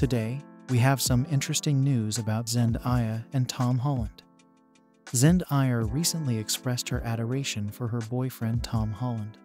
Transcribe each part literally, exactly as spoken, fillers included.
Today, we have some interesting news about Zendaya and Tom Holland. Zendaya recently expressed her adoration for her boyfriend Tom Holland.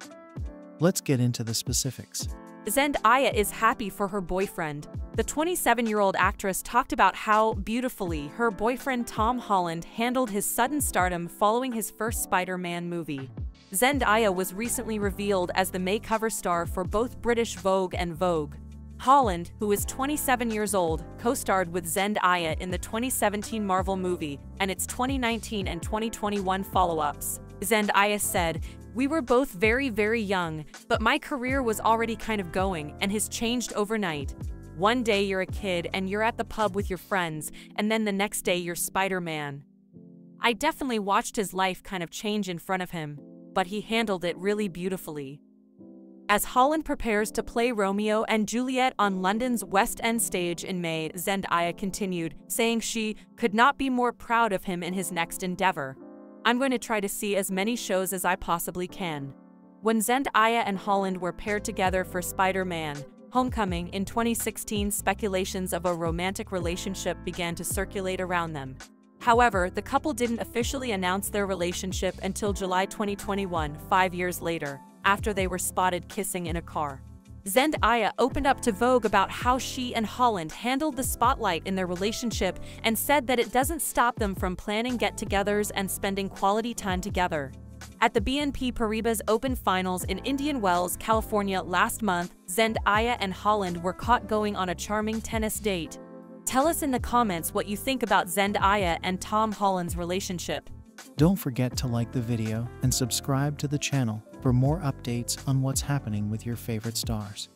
Let's get into the specifics. Zendaya is happy for her boyfriend. The twenty-seven-year-old actress talked about how beautifully her boyfriend Tom Holland handled his sudden stardom following his first Spider-Man movie. Zendaya was recently revealed as the May cover star for both British Vogue and Vogue. Holland, who is twenty-seven years old, co-starred with Zendaya in the twenty seventeen Marvel movie and its twenty nineteen and twenty twenty-one follow-ups. Zendaya said, "We were both very, very young, but my career was already kind of going and has changed overnight. One day you're a kid and you're at the pub with your friends, and then the next day you're Spider-Man. I definitely watched his life kind of change in front of him, but he handled it really beautifully." As Holland prepares to play Romeo and Juliet on London's West End stage in May, Zendaya continued, saying she could not be more proud of him in his next endeavor. "I'm going to try to see as many shows as I possibly can." When Zendaya and Holland were paired together for Spider-Man Homecoming in twenty sixteen, speculations of a romantic relationship began to circulate around them. However, the couple didn't officially announce their relationship until July twenty twenty-one, five years later, after they were spotted kissing in a car. Zendaya opened up to Vogue about how she and Holland handled the spotlight in their relationship and said that it doesn't stop them from planning get-togethers and spending quality time together. At the B N P Paribas Open finals in Indian Wells, California last month, Zendaya and Holland were caught going on a charming tennis date. Tell us in the comments what you think about Zendaya and Tom Holland's relationship. Don't forget to like the video and subscribe to the channel for more updates on what's happening with your favorite stars.